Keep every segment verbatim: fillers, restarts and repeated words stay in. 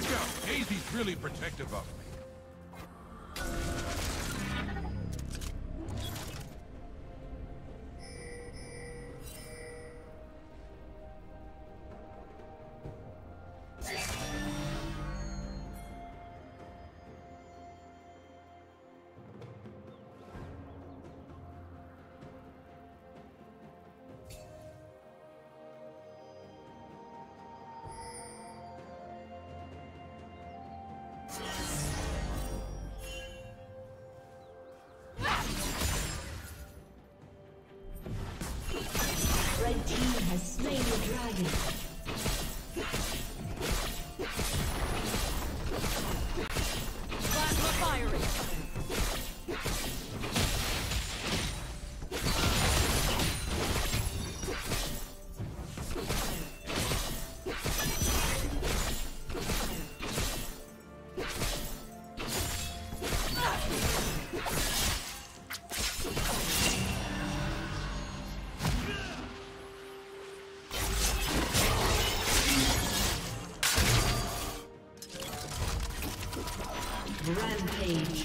Watch out! Daisy's really protective of me. Red team has slain the dragon. Rampage.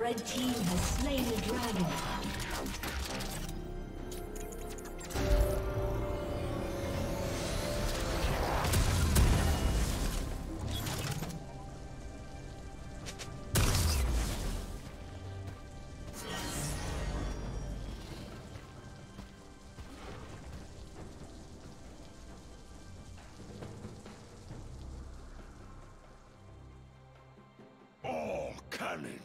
Red team has slain the dragon. All cannons.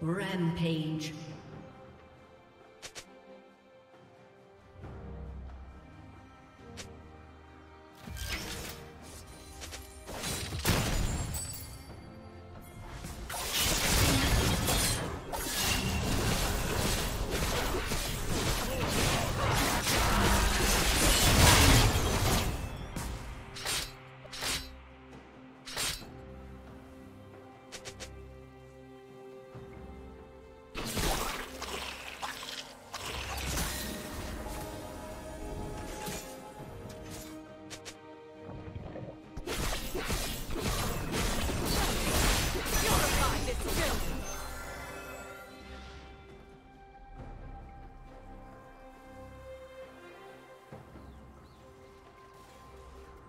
Rampage. Blue team's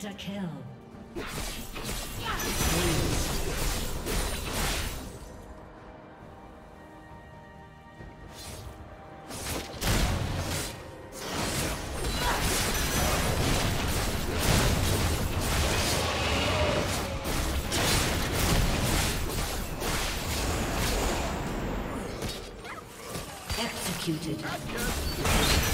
Penta kill. Executed.